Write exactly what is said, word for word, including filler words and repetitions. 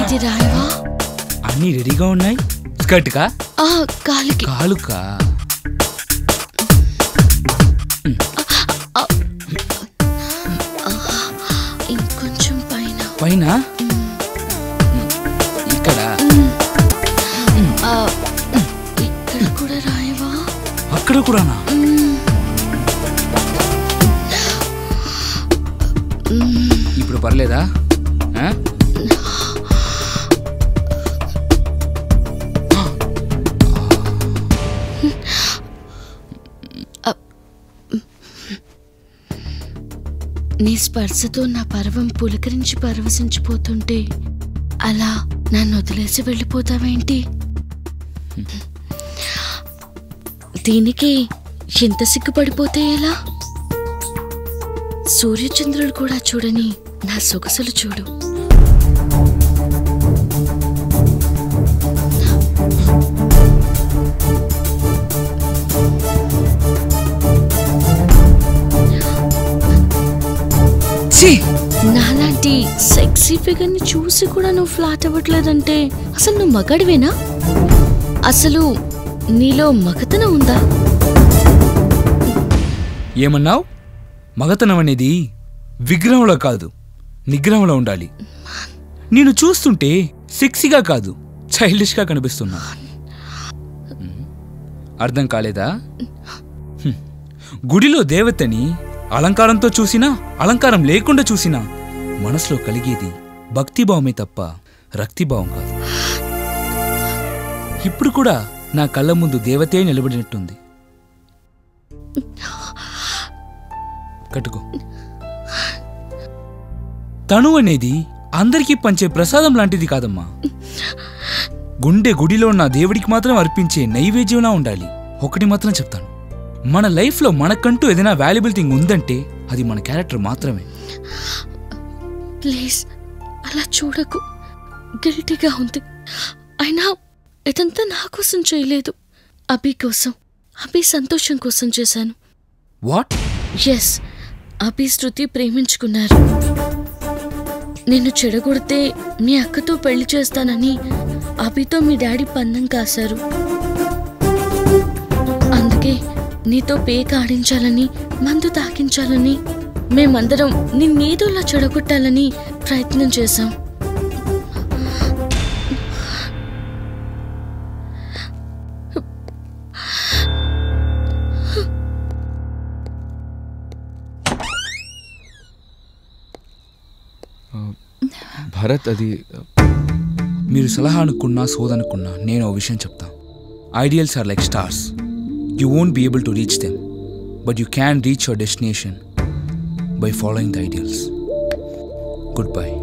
ఇది రాయవా? అన్నీ రెడీగా ఉన్నాయి. స్కర్ట్కా? ఆ కాలుకి. కాలుకా? ఇంకొంచెం పైన. పైన? ఇక్కడ. ఇక్కడ కూడా రాయవా? అక్కడ కూడానా? ఇప్పుడు పర్లేదా? నీ స్పర్శతో నా పర్వం పులకరించి పరవశించిపోతుంటే అలా నన్ను వదిలేసి వెళ్ళిపోతావేంటి? దీనికి ఎంత సిగ్గుపడిపోతే ఎలా? సూర్యచంద్రులు కూడా చూడని నా సొగసులు చూడు. నాలాంటి సెక్సీ ఫిగర్ని చూసి కూడా నువ్వు ఫ్లాట్ అవ్వట్లేదంటే అసలు నువ్వు మగాడివేనా? అసలు నీలో మగతనం ఉందా? ఏమన్నావు? మగతనం అనేది విగ్రహంలో కాదు, నిగ్రహంలో ఉండాలి. నేను చూస్తుంటే సెక్సీగా కాదు, చైల్డిష్గా కనిపిస్తున్నా. అర్థం కాలేదా? గుడిలో దేవతని అలంకారంతో చూసినా అలంకారం లేకుండా చూసినా మనసులో కలిగేది భక్తిభావమే తప్ప రక్తిభావం కాదు. ఇప్పుడు కూడా నా కళ్ళ ముందు దేవతే నిలబడినట్టుంది. కట్టుకో. తను అనేది అందరికీ పంచే ప్రసాదం లాంటిది కాదమ్మా. గుండె గుడిలో నా దేవుడికి మాత్రం అర్పించే నైవేద్యంలా ఉండాలి. ఒకటి మాత్రం చెప్తాను, మన లైఫ్లో మనకంటూ ఏదైనా వాల్యుబుల్ థింగ్ ఉందంటే అది మన క్యారెక్టర్ మాత్రమే. ప్లీజ్ అలా చూడకు, గిల్టీగా ఉంది. అయినా ఇదంతా నా కోసం చేయలేదు, అభి కోసం, అభి సంతోషం కోసం చేశాను. వాట్? ఎస్, అభి శృతి ప్రేమించుకున్నారు. నిన్ను చెడగొడితే మీ అక్కతో పెళ్లి చేస్తానని అభితో మీ డాడీ పందెం కాశారు. అందుకే నీతో పేక ఆడించాలని, మందు తాకించాలని, మేమందరం నిన్నేదోలా చెడగొట్టాలని ప్రయత్నం చేశాం. భరత్, అది మీరు సలహా అనుకున్నా సోదనుకున్నా నేను ఓ విషయం చెప్తా. Ideals are like stars. You won't be able to reach them, but you can reach your destination by following the ideals. Goodbye.